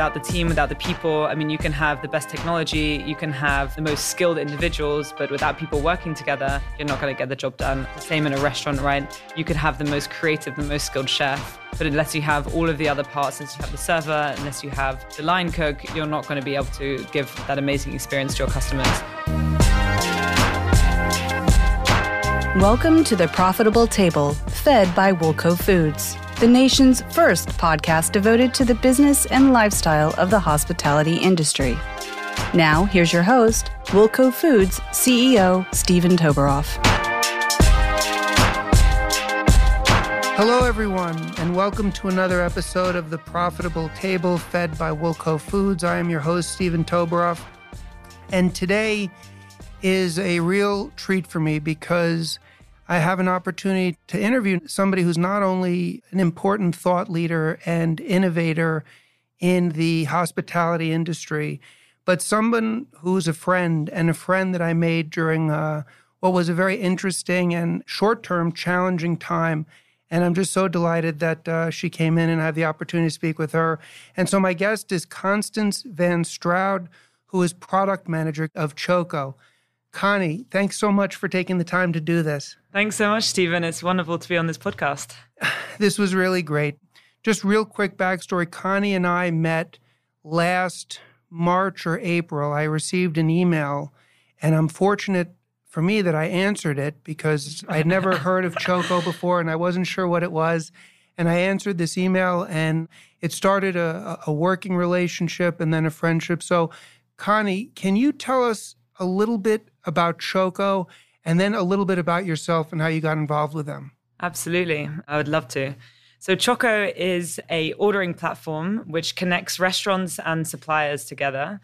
without the team, without the people. I mean, you can have the best technology, you can have the most skilled individuals, but without people working together, you're not going to get the job done. Same in a restaurant, right? You could have the most creative, the most skilled chef, but unless you have all of the other parts, unless you have the server, unless you have the line cook, you're not going to be able to give that amazing experience to your customers. Welcome to The Profitable Table, fed by Woolco Foods, the nation's first podcast devoted to the business and lifestyle of the hospitality industry. Now, here's your host, Woolco Foods CEO, Steven Toboroff. Hello, everyone, and welcome to another episode of The Profitable Table, fed by Woolco Foods. I am your host, Steven Toboroff, and today is a real treat for me because I have an opportunity to interview somebody who's not only an important thought leader and innovator in the hospitality industry, but someone who's a friend, and a friend that I made during what was a very interesting and short-term challenging time. And I'm just so delighted that she came in and I had the opportunity to speak with her. And so my guest is Constance Van Stroud, who is product manager of Choco. Connie, thanks so much for taking the time to do this. Thanks so much, Stephen. It's wonderful to be on this podcast. This was really great. Just real quick backstory. Connie and I met last March or April. I received an email, and I'm fortunate for me that I answered it because I'd never heard of Choco before, and I wasn't sure what it was. And I answered this email, and it started a working relationship and then a friendship. So, Connie, can you tell us a little bit about Choco, and then a little bit about yourself and how you got involved with them? Absolutely. I would love to. So Choco is an ordering platform which connects restaurants and suppliers together.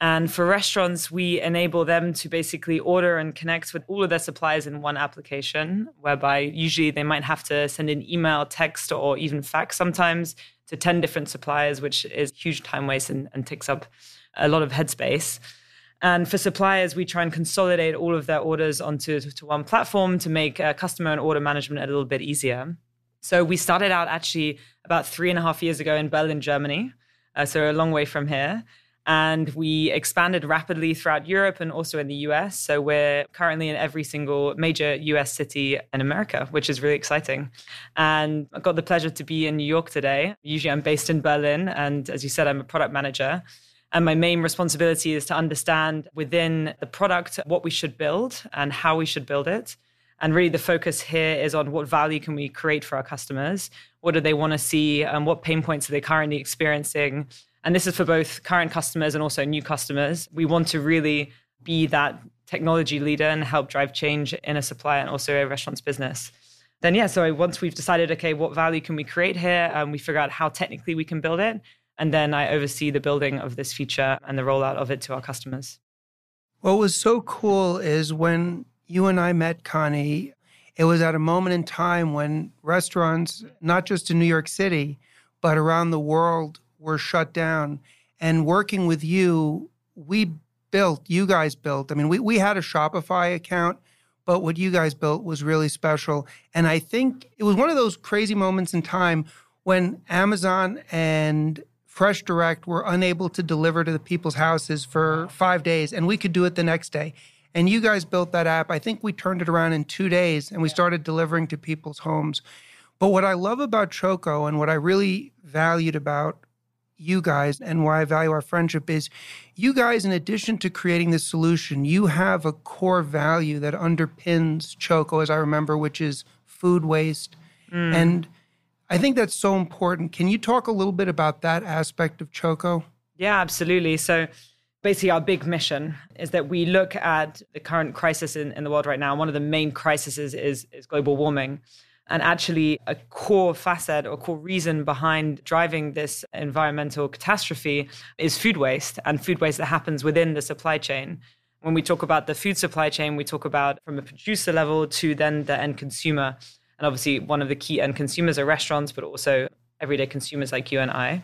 And for restaurants, we enable them to basically order and connect with all of their suppliers in one application, whereby usually they might have to send an email, text, or even fax sometimes to 10 different suppliers, which is huge time waste and takes up a lot of headspace. And for suppliers, we try and consolidate all of their orders onto one platform to make customer and order management a little bit easier. So we started out actually about 3.5 years ago in Berlin, Germany, so a long way from here. And we expanded rapidly throughout Europe and also in the US. So we're currently in every single major US city in America, which is really exciting. And I got the pleasure to be in New York today. Usually I'm based in Berlin, and as you said, I'm a product manager. And my main responsibility is to understand within the product what we should build and how we should build it. And really the focus here is on what value can we create for our customers? What do they want to see? And what pain points are they currently experiencing? And this is for both current customers and also new customers. We want to really be that technology leader and help drive change in a supplier and also a restaurant's business. Then, so once we've decided, okay, what value can we create here? And we figure out how technically we can build it. And then I oversee the building of this feature and the rollout of it to our customers. What was so cool is when you and I met, Connie, it was at a moment in time when restaurants, not just in New York City, but around the world, were shut down. And working with you, you guys built. I mean, we had a Shopify account, but what you guys built was really special. And I think it was one of those crazy moments in time when Amazon and Fresh Direct were unable to deliver to the people's houses for 5 days, and we could do it the next day. And you guys built that app. I think we turned it around in 2 days, and we started delivering to people's homes. But what I love about Choco and what I really valued about you guys and why I value our friendship is you guys, in addition to creating this solution, you have a core value that underpins Choco, as I remember, which is food waste. And I think that's so important. Can you talk a little bit about that aspect of Choco? Yeah, absolutely. So basically our big mission is that we look at the current crisis in the world right now. One of the main crises is global warming. And actually a core facet or core reason behind driving this environmental catastrophe is food waste, and food waste that happens within the supply chain. When we talk about the food supply chain, we talk about from a producer level to then the end consumer. And obviously, one of the key end consumers are restaurants, but also everyday consumers like you and I.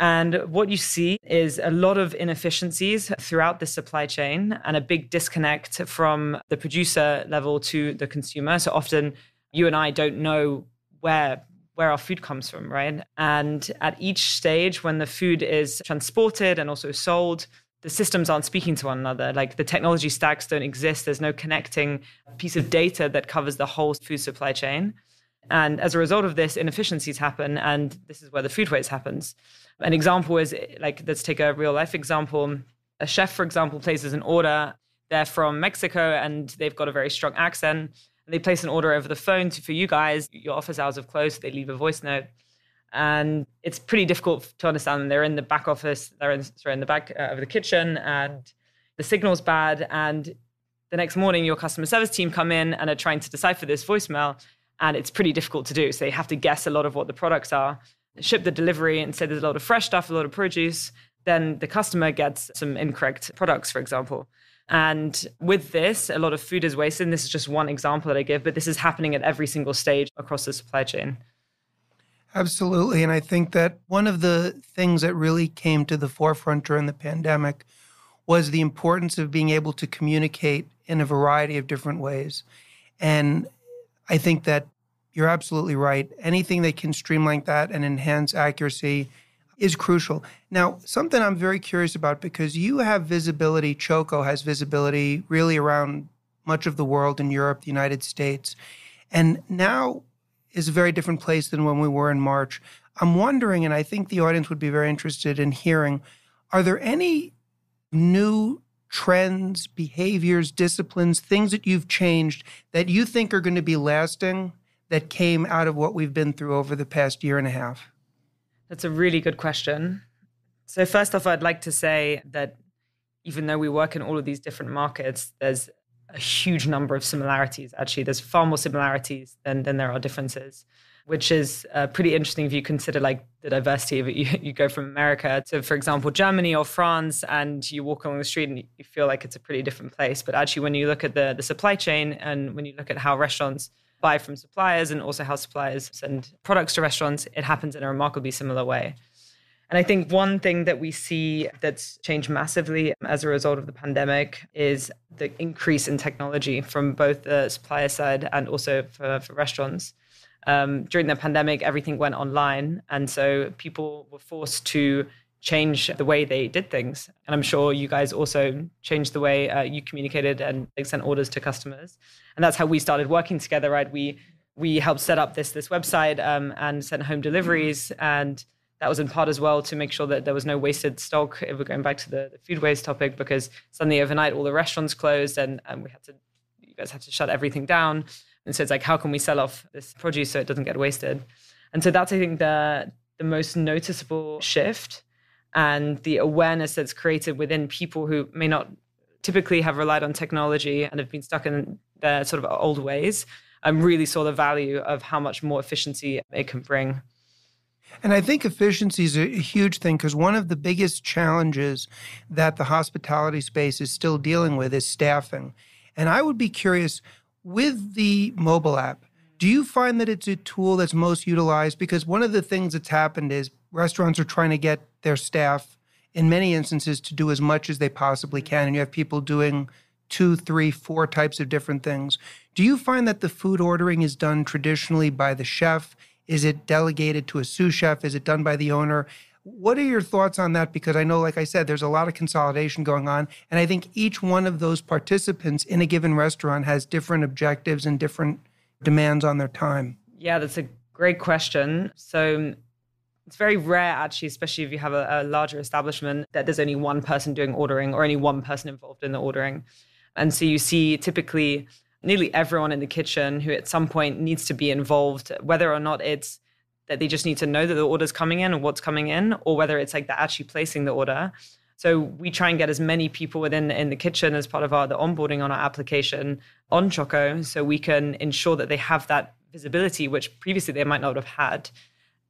And what you see is a lot of inefficiencies throughout the supply chain and a big disconnect from the producer level to the consumer. So often, you and I don't know where where our food comes from, right? And at each stage, when the food is transported and also sold, the systems aren't speaking to one another. Like the technology stacks don't exist. There's no connecting piece of data that covers the whole food supply chain. And as a result of this, inefficiencies happen. And this is where the food waste happens. An example is, like, let's take a real life example. A chef, for example, places an order. They're from Mexico and they've got a very strong accent. And they place an order over the phone for you guys. Your office hours have closed. They leave a voice note. And it's pretty difficult to understand them. They're in the back office, over the kitchen, and the signal's bad. And the next morning, your customer service team come in and are trying to decipher this voicemail, and it's pretty difficult to do. So they have to guess a lot of what the products are, ship the delivery, and say there's a lot of fresh stuff, a lot of produce. Then the customer gets some incorrect products, for example. And with this, a lot of food is wasted. And this is just one example that I give, but this is happening at every single stage across the supply chain. Absolutely. And I think that one of the things that really came to the forefront during the pandemic was the importance of being able to communicate in a variety of different ways. And I think that you're absolutely right. Anything that can streamline that and enhance accuracy is crucial. Now, something I'm very curious about, because you have visibility, Choco has visibility really around much of the world, in Europe, the United States, and now is a very different place than when we were in March. I'm wondering, and I think the audience would be very interested in hearing, are there any new trends, behaviors, disciplines, things that you've changed that you think are going to be lasting that came out of what we've been through over the past year and a half? That's a really good question. So first off, I'd like to say that even though we work in all of these different markets, there's a huge number of similarities. Actually, there's far more similarities than there are differences, which is pretty interesting if you consider like the diversity of it. You go from America to, for example, Germany or France, and you walk along the street and you feel like it's a pretty different place. But actually, when you look at the supply chain, and when you look at how restaurants buy from suppliers and also how suppliers send products to restaurants, it happens in a remarkably similar way. And I think one thing that we see that's changed massively as a result of the pandemic is the increase in technology from both the supplier side and also for restaurants. During the pandemic, everything went online. And so people were forced to change the way they did things. And I'm sure you guys also changed the way you communicated and sent orders to customers. And that's how we started working together, right? We helped set up this website and sent home deliveries. And that was in part as well to make sure that there was no wasted stock. If we're going back to the food waste topic, because suddenly overnight all the restaurants closed and you guys had to shut everything down. And so it's like, how can we sell off this produce so it doesn't get wasted? And so that's, I think, the most noticeable shift. And the awareness that's created within people who may not typically have relied on technology and have been stuck in their sort of old ways, really saw the value of how much more efficiency it can bring. And I think efficiency is a huge thing, because one of the biggest challenges that the hospitality space is still dealing with is staffing. And I would be curious, with the mobile app, do you find that it's a tool that's most utilized? Because one of the things that's happened is restaurants are trying to get their staff, in many instances, to do as much as they possibly can. And you have people doing 2, 3, 4 types of different things. Do you find that the food ordering is done traditionally by the chef? Is it delegated to a sous chef? Is it done by the owner? What are your thoughts on that? Because I know, like I said, there's a lot of consolidation going on. And I think each one of those participants in a given restaurant has different objectives and different demands on their time. Yeah, that's a great question. So it's very rare, actually, especially if you have a larger establishment, that there's only one person doing ordering or only one person involved in the ordering. And so you see typically nearly everyone in the kitchen who at some point needs to be involved, whether or not it's that they just need to know that the order's coming in or what's coming in, or whether it's like they're actually placing the order. So we try and get as many people in the kitchen as part of the onboarding on our application on Choco, so we can ensure that they have that visibility, which previously they might not have had.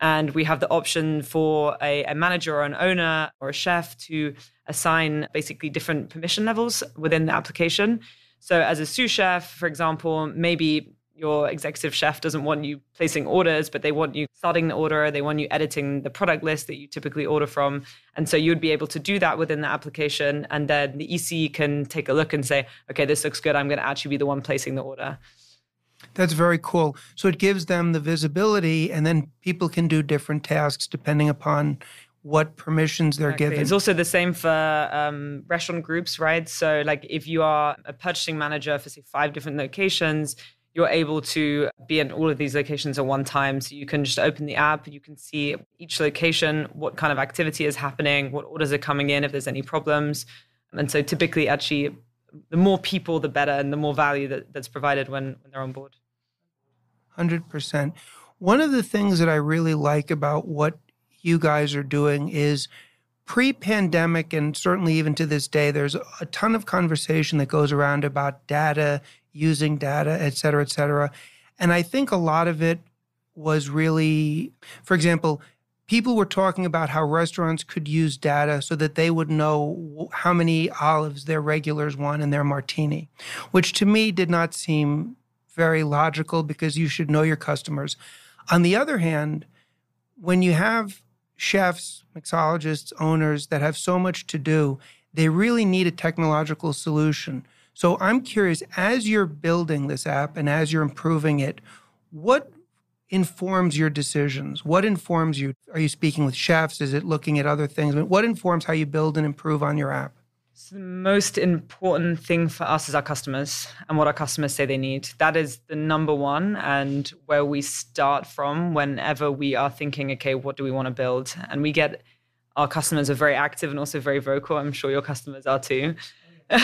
And we have the option for a manager or an owner or a chef to assign basically different permission levels within the application. So as a sous chef, for example, maybe your executive chef doesn't want you placing orders, but they want you starting the order. They want you editing the product list that you typically order from. And so you'd be able to do that within the application. And then the EC can take a look and say, okay, this looks good. I'm going to actually be the one placing the order. That's very cool. So it gives them the visibility, and then people can do different tasks depending upon what permissions they're given. It's also the same for restaurant groups, right? So like if you are a purchasing manager for, say, 5 different locations, you're able to be in all of these locations at one time. So you can just open the app, you can see each location, what kind of activity is happening, what orders are coming in, if there's any problems. And so typically, actually, the more people, the better, and the more value that's provided when they're on board. 100%. One of the things that I really like about what you guys are doing is pre-pandemic, and certainly even to this day, there's a ton of conversation that goes around about data, using data, et cetera, et cetera. And I think a lot of it was really, for example, people were talking about how restaurants could use data so that they would know how many olives their regulars want in their martini, which to me did not seem very logical because you should know your customers. On the other hand, when you have chefs, mixologists, owners that have so much to do, they really need a technological solution. So I'm curious, as you're building this app and as you're improving it, what informs your decisions? What informs you? Are you speaking with chefs? Is it looking at other things? What informs how you build and improve on your app? So the most important thing for us is our customers and what our customers say they need. That is the number one, and where we start from whenever we are thinking, okay, what do we want to build? And we get, our customers are very active and also very vocal. I'm sure your customers are too. Oh,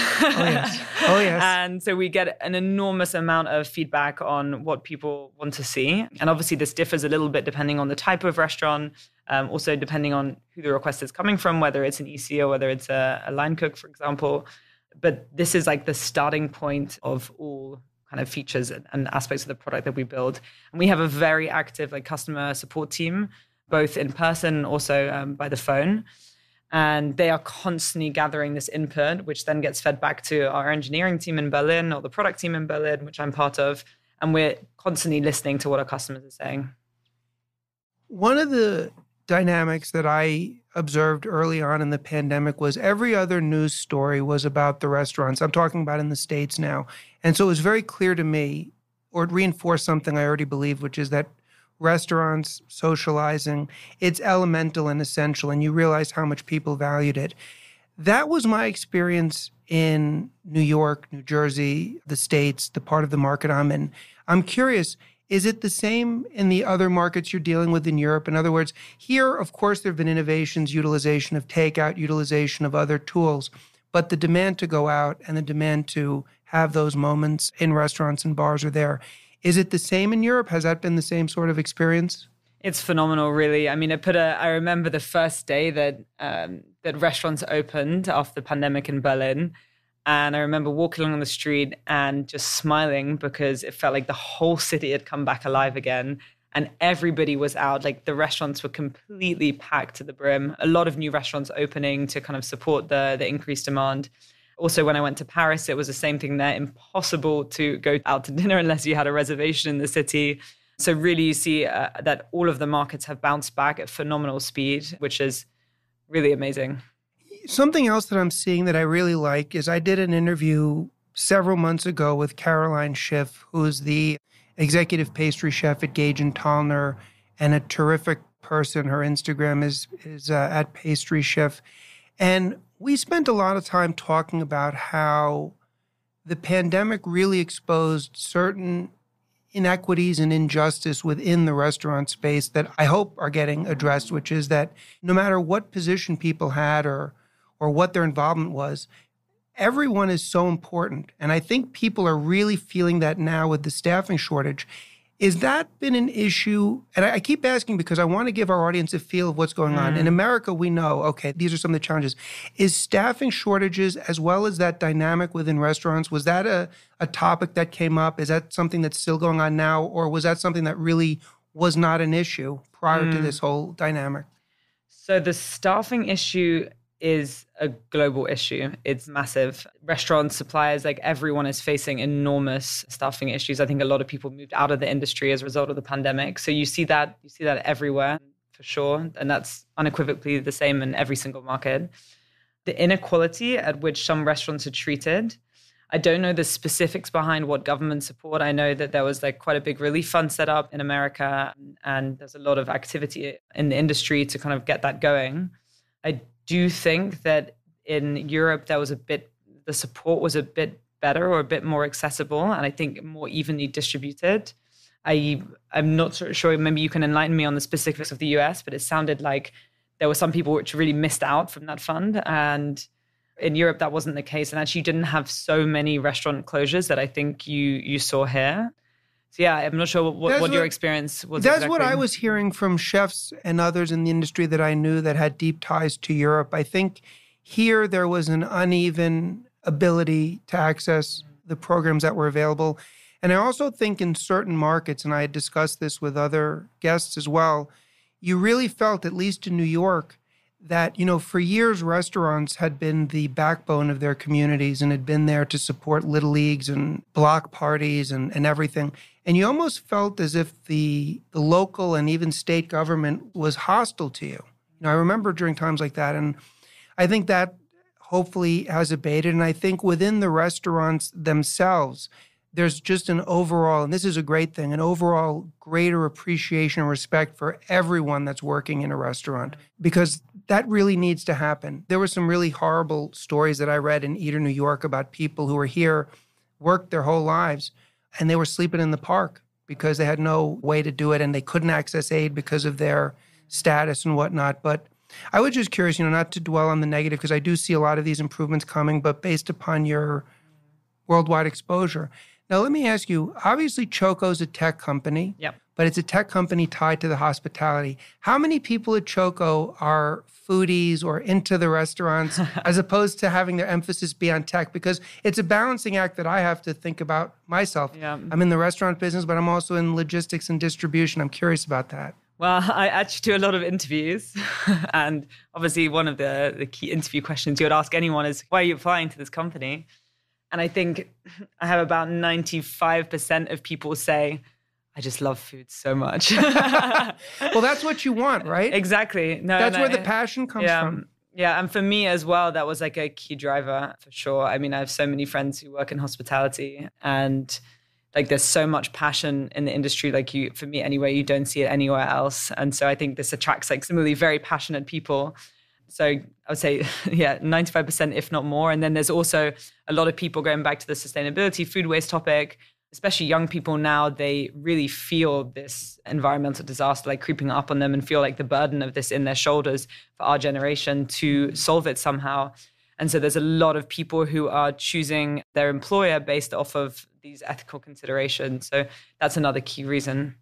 yes. And so we get an enormous amount of feedback on what people want to see. And obviously this differs a little bit depending on the type of restaurant, also depending on who the request is coming from, whether it's an EC or whether it's a line cook, for example. But this is like the starting point of all kind of features and aspects of the product that we build. And we have a very active like customer support team, both in person and also by the phone. And they are constantly gathering this input, which then gets fed back to our engineering team in Berlin or the product team in Berlin, which I'm part of. And we're constantly listening to what our customers are saying. One of the dynamics that I observed early on in the pandemic was every other news story was about the restaurants. I'm talking about in the States now. And so it was very clear to me, or it reinforced something I already believed, which is that restaurants, socializing, it's elemental and essential, and you realize how much people valued it. That was my experience in New York, New Jersey, the States, the part of the market I'm in. I'm curious, is it the same in the other markets you're dealing with in Europe? In other words, here, of course, there have been innovations, utilization of takeout, utilization of other tools, but the demand to go out and the demand to have those moments in restaurants and bars are there. Is it the same in Europe? Has that been the same sort of experience? It's phenomenal, really. I mean, I remember the first day that that restaurants opened after the pandemic in Berlin. And I remember walking along the street and just smiling because it felt like the whole city had come back alive again. And everybody was out. Like the restaurants were completely packed to the brim. A lot of new restaurants opening to kind of support the increased demand. Also, when I went to Paris, it was the same thing there. Impossible to go out to dinner unless you had a reservation in the city. So really, you see that all of the markets have bounced back at phenomenal speed, which is really amazing. Something else that I'm seeing that I really like is I did an interview several months ago with Caroline Schiff, who's the executive pastry chef at Gage & Tollner and a terrific person. Her Instagram is at Pastry Chef. And we spent a lot of time talking about how the pandemic really exposed certain inequities and injustice within the restaurant space that I hope are getting addressed, which is that no matter what position people had or what their involvement was, everyone is so important. And I think people are really feeling that now with the staffing shortage. Is that been an issue? And I keep asking because I want to give our audience a feel of what's going on. In America, we know, okay, these are some of the challenges. Is staffing shortages as well as that dynamic within restaurants, was that a topic that came up? Is that something that's still going on now? Or was that something that really was not an issue prior to this whole dynamic? So the staffing issue is a global issue. It's massive. Restaurants, suppliers, like everyone is facing enormous staffing issues. I think a lot of people moved out of the industry as a result of the pandemic. So you see that everywhere for sure. And that's unequivocally the same in every single market. The inequality at which some restaurants are treated, I don't know the specifics behind what government support. I know that there was like quite a big relief fund set up in America, and there's a lot of activity in the industry to kind of get that going. I do think that in Europe, there was the support was a bit better or a bit more accessible, and I think more evenly distributed. I'm not sure, maybe you can enlighten me on the specifics of the US, but it sounded like there were some people which really missed out from that fund. And in Europe, that wasn't the case. And actually, you didn't have so many restaurant closures that I think you saw here. So yeah, I'm not sure what your experience was. That's exactly what I was hearing from chefs and others in the industry that I knew that had deep ties to Europe. I think here there was an uneven ability to access the programs that were available. And I also think in certain markets, and I had discussed this with other guests as well, you really felt, at least in New York, that, you know, for years, restaurants had been the backbone of their communities and had been there to support little leagues and block parties and everything. And you almost felt as if the local and even state government was hostile to you. You know, I remember during times like that. And I think that hopefully has abated. And I think within the restaurants themselves, there's just an overall, and this is a great thing, an overall greater appreciation and respect for everyone that's working in a restaurant, because that really needs to happen. There were some really horrible stories that I read in Eater, New York about people who were here, worked their whole lives, and they were sleeping in the park because they had no way to do it and they couldn't access aid because of their status and whatnot. But I was just curious, you know, not to dwell on the negative, because I do see a lot of these improvements coming, but based upon your worldwide exposure. Now, let me ask you, obviously Choco's a tech company, yep, but it's a tech company tied to the hospitality. How many people at Choco are foodies or into the restaurants as opposed to having their emphasis be on tech? Because it's a balancing act that I have to think about myself. Yeah. I'm in the restaurant business, but I'm also in logistics and distribution. I'm curious about that. Well, I actually do a lot of interviews. And obviously one of the key interview questions you would ask anyone is, why are you applying to this company? And I think I have about 95% of people say, I just love food so much. Well, that's what you want, right? Exactly. No, that's where the passion comes from. Yeah. And for me as well, that was like a key driver for sure. I mean, I have so many friends who work in hospitality, and like there's so much passion in the industry. Like you, for me anyway, you don't see it anywhere else. And so I think this attracts like similarly very passionate people. So I would say, yeah, 95%, if not more. And then there's also a lot of people going back to the sustainability, food waste topic, especially young people now, they really feel this environmental disaster like creeping up on them and feel like the burden of this in their shoulders for our generation to solve it somehow. And so there's a lot of people who are choosing their employer based off of these ethical considerations. So that's another key reason.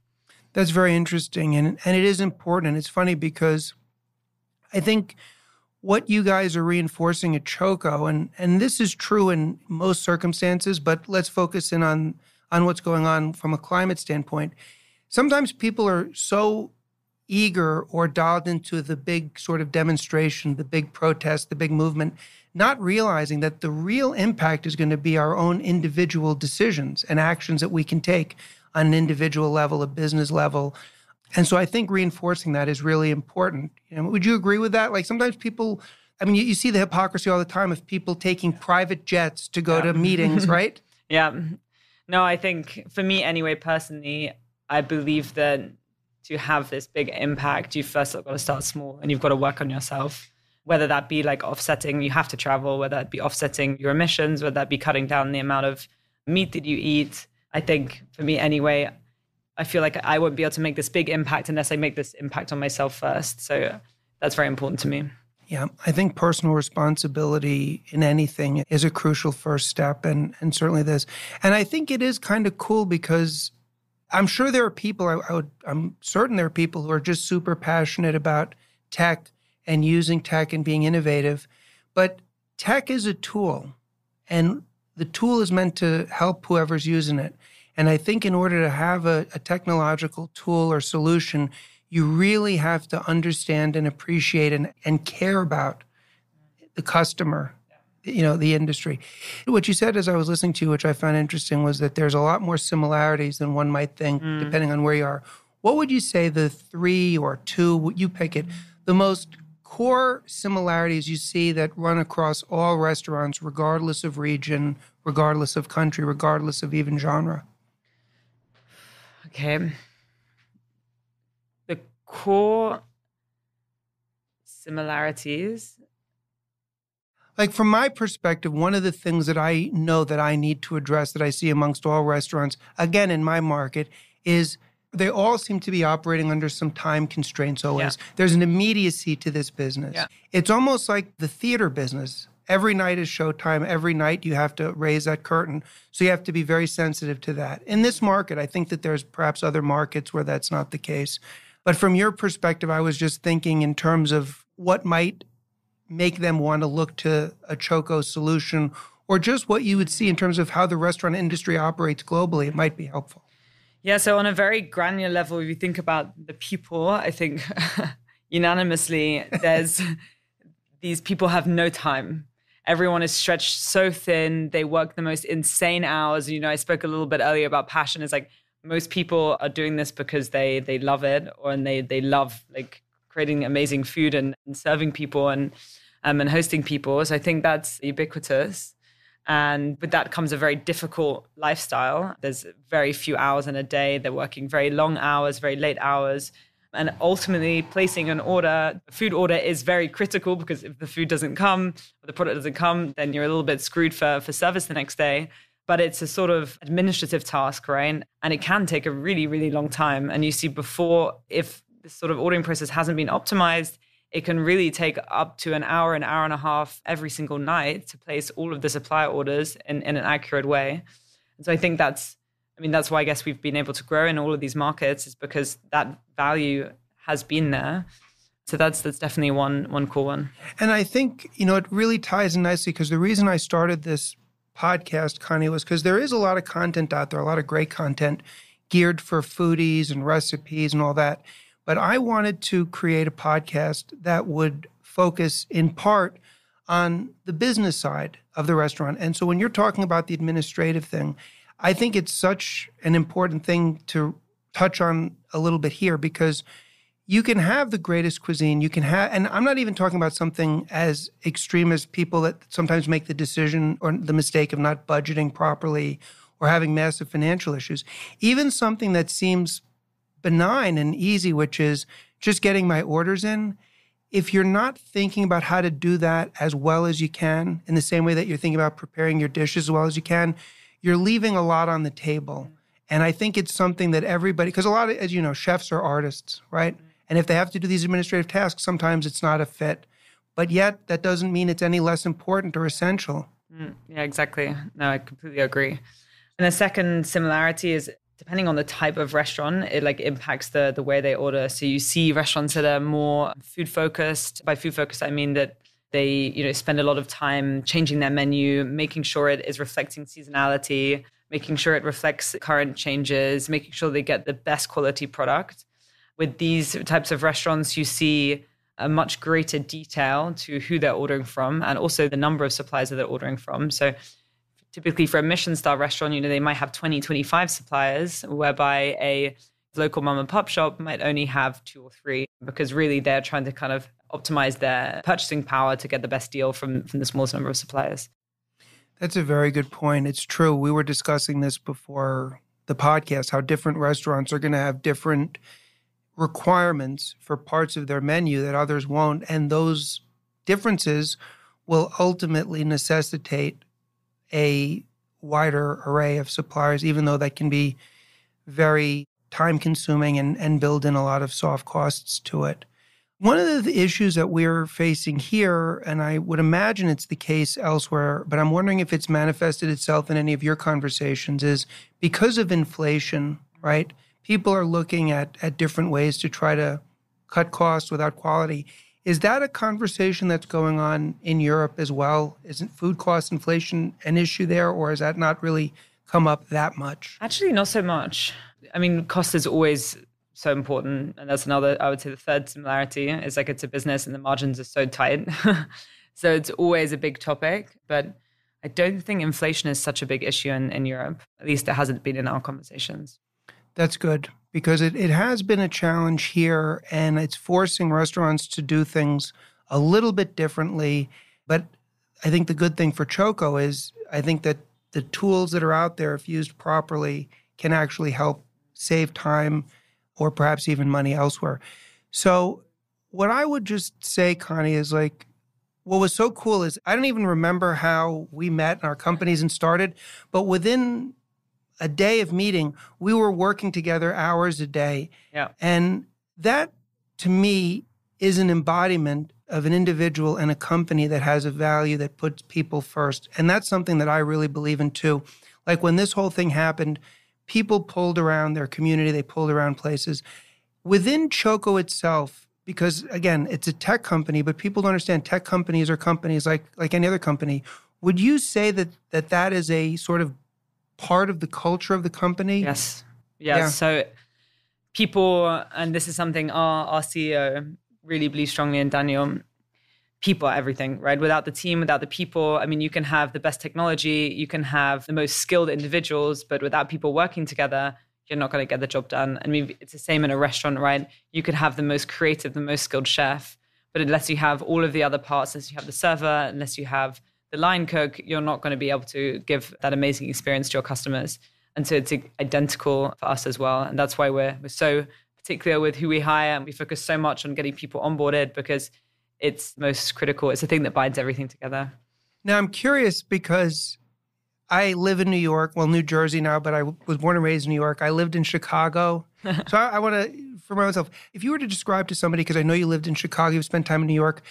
That's very interesting. And it is important. And it's funny because I think what you guys are reinforcing at Choco, and this is true in most circumstances, but let's focus in on what's going on from a climate standpoint. Sometimes people are so eager or dialed into the big sort of demonstration, the big protest, the big movement, not realizing that the real impact is going to be our own individual decisions and actions that we can take on an individual level, a business level. And so I think reinforcing that is really important. You know, would you agree with that? Like sometimes people, I mean, you see the hypocrisy all the time of people taking private jets to go to meetings, right? Yeah. No, I think for me anyway, personally, I believe that to have this big impact, you first got to start small and you've got to work on yourself, whether that be like offsetting, you have to travel, whether that be offsetting your emissions, whether that be cutting down the amount of meat that you eat. I think for me anyway, I feel like I won't be able to make this big impact unless I make this impact on myself first. So that's very important to me. Yeah, I think personal responsibility in anything is a crucial first step, and certainly this. And I think it is kind of cool because I'm sure there are people, I'm certain there are people who are just super passionate about tech and using tech and being innovative. But tech is a tool, and the tool is meant to help whoever's using it. And I think in order to have a technological tool or solution, you really have to understand and appreciate and care about the customer, you know, the industry. What you said as I was listening to you, which I found interesting, was that there's a lot more similarities than one might think, depending on where you are. What would you say the three or two, you pick it, the most core similarities you see that run across all restaurants, regardless of region, regardless of country, regardless of even genre? Okay. The core similarities? Like, from my perspective, one of the things that I know that I need to address that I see amongst all restaurants, again, in my market, is they all seem to be operating under some time constraints always. Yeah. There's an immediacy to this business. Yeah. It's almost like the theater business. Every night is showtime. Every night you have to raise that curtain. So you have to be very sensitive to that. In this market, I think that there's perhaps other markets where that's not the case. But from your perspective, I was just thinking in terms of what might make them want to look to a Choco solution, or just what you would see in terms of how the restaurant industry operates globally. It might be helpful. Yeah, so on a very granular level, if you think about the people, I think unanimously, there's these people have no time. Everyone is stretched so thin. They work the most insane hours. You know, I spoke a little bit earlier about passion. It's like most people are doing this because they love it, or and they love like creating amazing food and serving people and hosting people. So I think that's ubiquitous. And with that comes a very difficult lifestyle. There's very few hours in a day. They're working very long hours, very late hours. And ultimately, placing an order, a food order, is very critical, because if the food doesn't come, or the product doesn't come, then you're a little bit screwed for service the next day. But it's a sort of administrative task, right? And it can take a really, really long time. And you see before, if this sort of ordering process hasn't been optimized, it can really take up to an hour and a half every single night to place all of the supply orders in an accurate way. And so I think that's why I guess we've been able to grow in all of these markets, is because that value has been there. So that's definitely one cool one. And I think, you know, it really ties in nicely, because the reason I started this podcast, Connie, was because there is a lot of content out there, a lot of great content geared for foodies and recipes and all that. But I wanted to create a podcast that would focus in part on the business side of the restaurant. And so when you're talking about the administrative thing, I think it's such an important thing to touch on a little bit here, because you can have the greatest cuisine. You can have, and I'm not even talking about something as extreme as people that sometimes make the decision or the mistake of not budgeting properly or having massive financial issues. Even something that seems benign and easy, which is just getting my orders in. If you're not thinking about how to do that as well as you can, in the same way that you're thinking about preparing your dish as well as you can, you're leaving a lot on the table. And I think it's something that everybody, because a lot of, as you know, chefs are artists, right? And if they have to do these administrative tasks, sometimes it's not a fit. But yet, that doesn't mean it's any less important or essential. Yeah, exactly. No, I completely agree. And the second similarity is, depending on the type of restaurant, it like impacts the way they order. So you see restaurants that are more food focused. By food focused, I mean that they, you know, spend a lot of time changing their menu, making sure it is reflecting seasonality, making sure it reflects current changes, making sure they get the best quality product. With these types of restaurants, you see a much greater detail to who they're ordering from, and also the number of suppliers that they're ordering from. So typically for a Michelin-star restaurant, you know, they might have 20, 25 suppliers, whereby a local mom and pop shop might only have 2 or 3, because really they're trying to kind of optimize their purchasing power to get the best deal from the smallest number of suppliers. That's a very good point. It's true. We were discussing this before the podcast, how different restaurants are going to have different requirements for parts of their menu that others won't. And those differences will ultimately necessitate a wider array of suppliers, even though that can be very time-consuming and build in a lot of soft costs to it. One of the issues that we're facing here, and I would imagine it's the case elsewhere, but I'm wondering if it's manifested itself in any of your conversations, is because of inflation, right? People are looking at different ways to try to cut costs without quality. Is that a conversation that's going on in Europe as well? Isn't food cost inflation an issue there, or has that not really come up that much? Actually, not so much. I mean, cost is always so important. And that's another, I would say the third similarity is like it's a business and the margins are so tight. So it's always a big topic. But I don't think inflation is such a big issue in Europe. At least it hasn't been in our conversations. That's good, because it has been a challenge here, and it's forcing restaurants to do things a little bit differently. But I think the good thing for Choco is I think that the tools that are out there, if used properly, can actually help save time or perhaps even money elsewhere. So what I would just say, Connie, is like, what was so cool is I don't even remember how we met and our companies and started, but within a day of meeting, we were working together hours a day. Yeah. And that, to me, is an embodiment of an individual and a company that has a value that puts people first. And that's something that I really believe in, too. Like, when this whole thing happened, people pulled around their community. They pulled around places. Within Choco itself, because, again, it's a tech company, but people don't understand tech companies are companies like any other company. Would you say that is a sort of part of the culture of the company? Yes. Yeah. So people, and this is something our CEO really believes strongly in, Daniel, people are everything, right? Without the team, without the people, I mean, you can have the best technology, you can have the most skilled individuals, but without people working together, you're not going to get the job done. I mean, it's the same in a restaurant, right? You could have the most creative, the most skilled chef, but unless you have all of the other parts, unless you have the server, unless you have the line cook, you're not going to be able to give that amazing experience to your customers. And so it's identical for us as well. And that's why we're so particular with who we hire. And we focus so much on getting people onboarded because it's most critical. It's the thing that binds everything together. Now, I'm curious because I live in New York, well, New Jersey now, but I was born and raised in New York. I lived in Chicago. So I want to, for myself, if you were to describe to somebody, because I know you lived in Chicago, you've spent time in New York,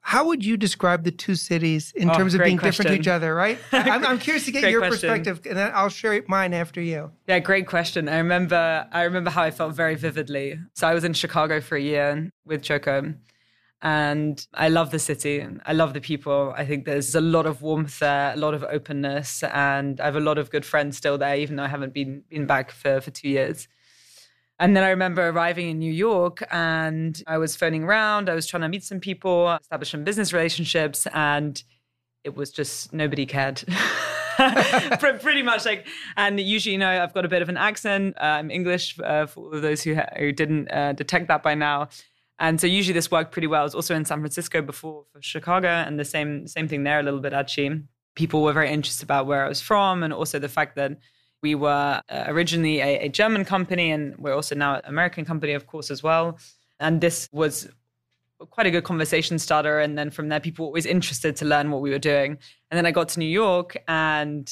how would you describe the two cities in terms of being different to each other, right? I'm curious to get your perspective, and then I'll share mine after you. Yeah, great question. I remember how I felt very vividly. So I was in Chicago for a year with Choco, and I love the city. I love the people. I think there's a lot of warmth there, a lot of openness, and I have a lot of good friends still there, even though I haven't been back for 2 years. And then I remember arriving in New York and I was phoning around. I was trying to meet some people, establish some business relationships, and it was just nobody cared. Pretty much like, and usually, you know, I've got a bit of an accent. I'm English for all of those who didn't detect that by now. And so usually this worked pretty well. I was also in San Francisco before for Chicago, and the same thing there a little bit, actually. People were very interested about where I was from and also the fact that we were originally a German company, and we're also now an American company, of course, as well. And this was quite a good conversation starter. And then from there, people were always interested to learn what we were doing. And then I got to New York and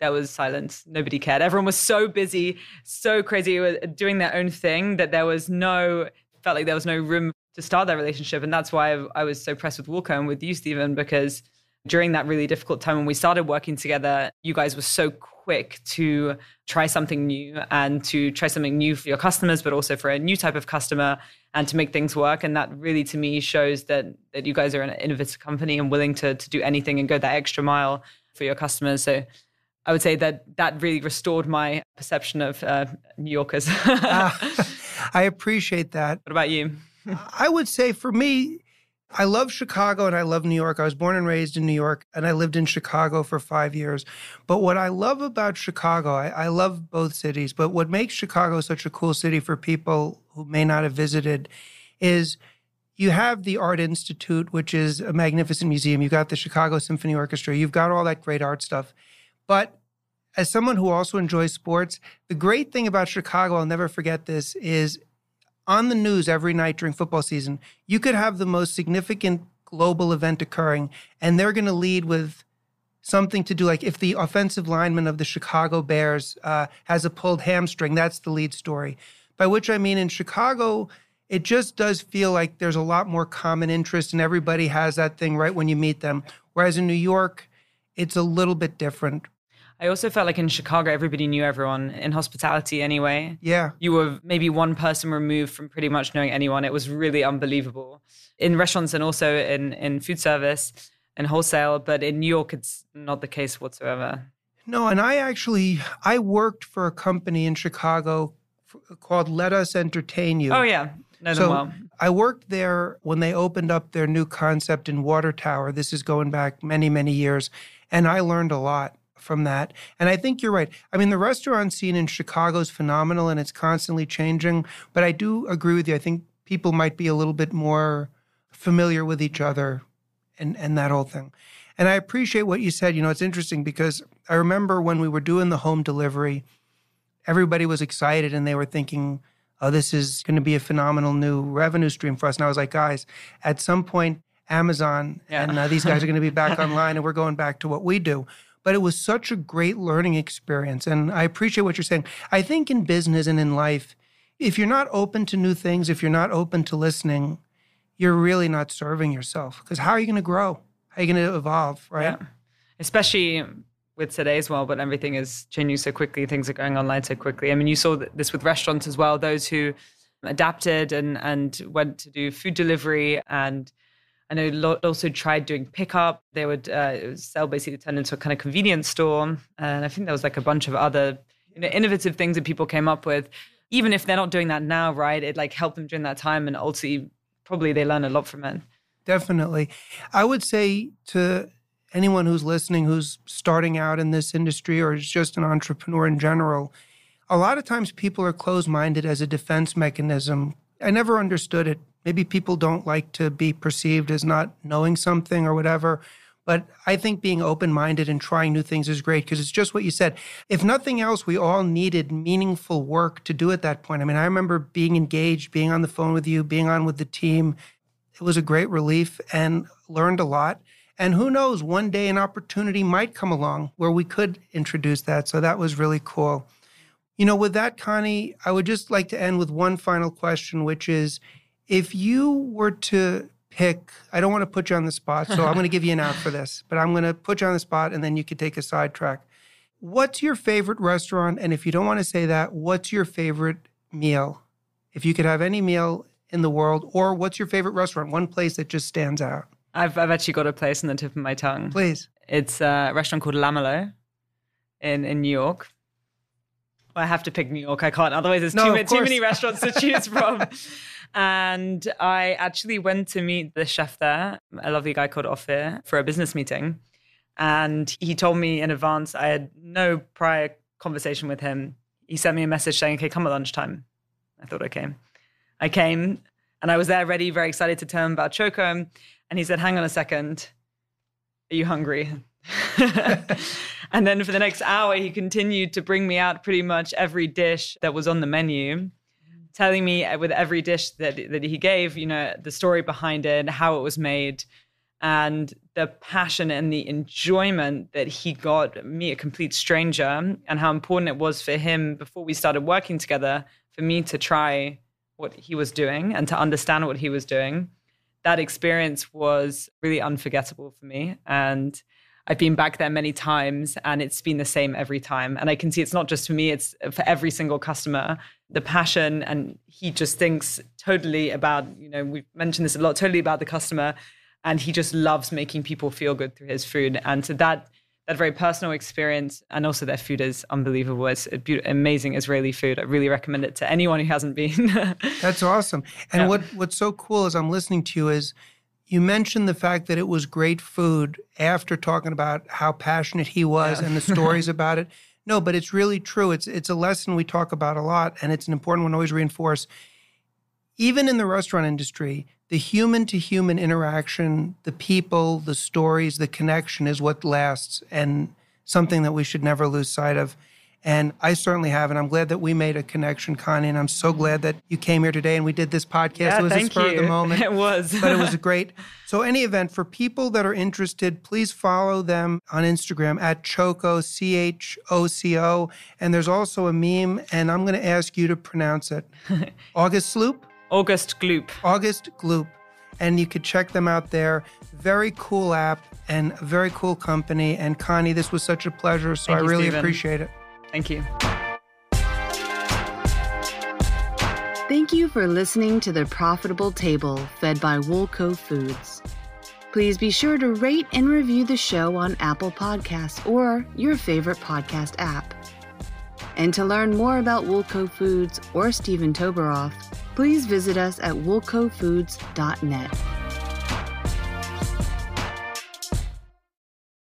there was silence. Nobody cared. Everyone was so busy, so crazy, doing their own thing that felt like there was no room to start that relationship. And that's why I was so impressed with Woolco and with you, Steven, because during that really difficult time when we started working together, you guys were so quick to try something new and to try something new for your customers, but also for a new type of customer and to make things work. And that really, to me, shows that you guys are an innovative company and willing to do anything and go that extra mile for your customers. So I would say that really restored my perception of New Yorkers. I appreciate that. What about you? I would say for me, I love Chicago and I love New York. I was born and raised in New York, and I lived in Chicago for 5 years. But what I love about Chicago, I love both cities, but what makes Chicago such a cool city for people who may not have visited is you have the Art Institute, which is a magnificent museum. You've got the Chicago Symphony Orchestra. You've got all that great art stuff. But as someone who also enjoys sports, the great thing about Chicago, I'll never forget this, is on the news every night during football season, you could have the most significant global event occurring, and they're going to lead with something to do. Like if the offensive lineman of the Chicago Bears has a pulled hamstring, that's the lead story. By which I mean in Chicago, it just does feel like there's a lot more common interest and everybody has that thing right when you meet them. Whereas in New York, it's a little bit different. I also felt like in Chicago, everybody knew everyone, in hospitality anyway. Yeah. You were maybe one person removed from pretty much knowing anyone. It was really unbelievable. In restaurants and also in food service and wholesale, but in New York, it's not the case whatsoever. No, and I worked for a company in Chicago called Let Us Entertain You. Oh, yeah. Know them well. I worked there when they opened up their new concept in Water Tower. This is going back many, many years, and I learned a lot from that. And I think you're right. I mean, the restaurant scene in Chicago is phenomenal and it's constantly changing, but I do agree with you. I think people might be a little bit more familiar with each other and that whole thing. And I appreciate what you said. You know, it's interesting because I remember when we were doing the home delivery, everybody was excited and they were thinking, oh, this is going to be a phenomenal new revenue stream for us. And I was like, guys, at some point, Amazon and these guys are going to be back online and we're going back to what we do. But it was such a great learning experience. And I appreciate what you're saying. I think in business and in life, if you're not open to new things, if you're not open to listening, you're really not serving yourself. Because how are you going to grow? How are you going to evolve, right? Yeah. Especially with today's world, but everything is changing so quickly. Things are going online so quickly. I mean, you saw this with restaurants as well. Those who adapted and went to do food delivery, and I know also tried doing pickup. They would sell, basically turn into a kind of convenience store. And I think there was like a bunch of other innovative things that people came up with. Even if they're not doing that now, right? It like helped them during that time. And ultimately, probably they learn a lot from it. Definitely. I would say to anyone who's listening, who's starting out in this industry or is just an entrepreneur in general, a lot of times people are closed-minded as a defense mechanism. I never understood it. Maybe people don't like to be perceived as not knowing something or whatever. But I think being open-minded and trying new things is great because it's just what you said. If nothing else, we all needed meaningful work to do at that point. I mean, I remember being engaged, being on the phone with you, being on with the team. It was a great relief and learned a lot. And who knows, one day an opportunity might come along where we could introduce that. So that was really cool. You know, with that, Connie, I would just like to end with one final question, which is, if you were to pick, I don't want to put you on the spot, so I'm going to give you an out for this, but I'm going to put you on the spot and then you could take a sidetrack. What's your favorite restaurant? And if you don't want to say that, what's your favorite meal? If you could have any meal in the world, or what's your favorite restaurant? One place that just stands out. I've actually got a place on the tip of my tongue. Please. It's a restaurant called Lamelo in New York. Well, I have to pick New York. I can't. Otherwise, there's too many restaurants to choose from. And I actually went to meet the chef there, a lovely guy called Ofir, for a business meeting. And he told me in advance, I had no prior conversation with him. He sent me a message saying, okay, come at lunchtime. I thought, okay. I came and I was there ready, very excited to tell him about Choco. And he said, hang on a second, are you hungry? And then for the next hour, he continued to bring me out pretty much every dish that was on the menu, telling me with every dish that he gave, you know, the story behind it, how it was made, and the passion and the enjoyment that he got me, a complete stranger, and how important it was for him before we started working together, for me to try what he was doing and to understand what he was doing. That experience was really unforgettable for me. And I've been back there many times and it's been the same every time. And I can see it's not just for me, it's for every single customer. The passion, and he just thinks totally about, you know, we've mentioned this a lot, totally about the customer. And he just loves making people feel good through his food. And so that very personal experience, and also their food is unbelievable. It's amazing Israeli food. I really recommend it to anyone who hasn't been. That's awesome. And what's so cool as I'm listening to you is you mentioned the fact that it was great food after talking about how passionate he was and the stories about it. No, but it's really true. It's a lesson we talk about a lot, and it's an important one to always reinforce. Even in the restaurant industry, the human-to-human interaction, the people, the stories, the connection is what lasts and something that we should never lose sight of. And I certainly have, and I'm glad that we made a connection, Connie, and I'm so glad that you came here today and we did this podcast. Yeah, it was a spur of the moment. It was. But it was great. So any event, for people that are interested, please follow them on Instagram at Choco, C-H-O-C-O. And there's also a meme, and I'm going to ask you to pronounce it. August Gloop? August Gloop. August Gloop. And you could check them out there. Very cool app and a very cool company. And Connie, this was such a pleasure, so I really appreciate it. Thank you. Thank you for listening to The Profitable Table, fed by Woolco Foods. Please be sure to rate and review the show on Apple Podcasts or your favorite podcast app. And to learn more about Woolco Foods or Steven Toboroff, please visit us at woolcofoods.net.